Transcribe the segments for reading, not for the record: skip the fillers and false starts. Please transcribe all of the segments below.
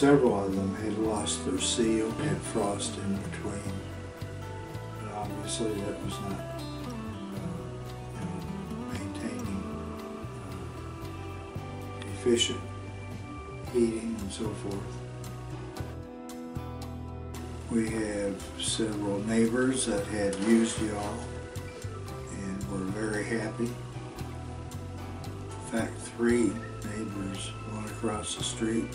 Several of them had lost their seal, had frost in between, but obviously that was not maintaining efficient heating and so forth. We have several neighbors that had used y'all and were very happy. In fact, 3 neighbors, one across the street,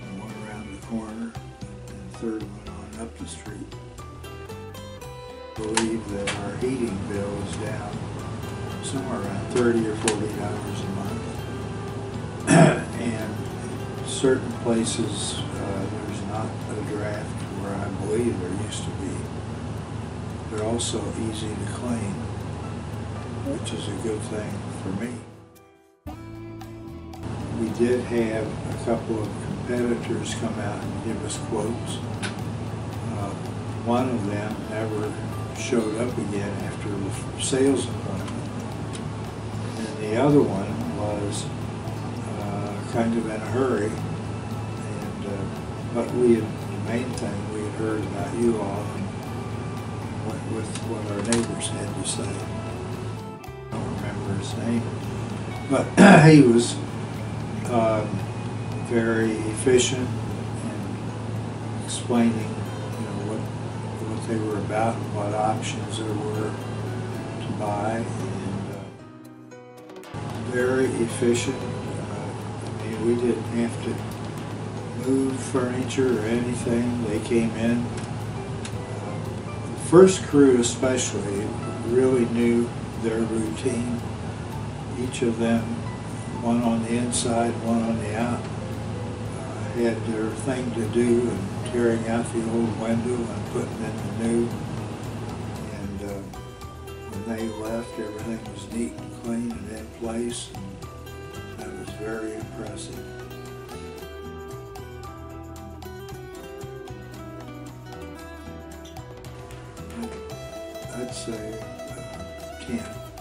and one around the corner, and the third one on up the street. I believe that our heating bill is down somewhere around $30 or $40 a month. And in certain places there's not a draft where I believe there used to be. They're also easy to clean, which is a good thing for me. We did have a couple of competitors come out and give us quotes. One of them never showed up again after the sales appointment. And the other one was kind of in a hurry. And, but the main thing, we had heard about you all and went with what our neighbors had to say. I don't remember his name, but he was very efficient in explaining, what they were about and what options there were to buy, and very efficient. I mean, we didn't have to move furniture or anything. They came in. The first crew especially really knew their routine. Each of them, one on the inside, one on the out, had their thing to do, and tearing out the old window and putting in the new. And when they left, everything was neat and clean and in place, and that was very impressive. I'd say 10.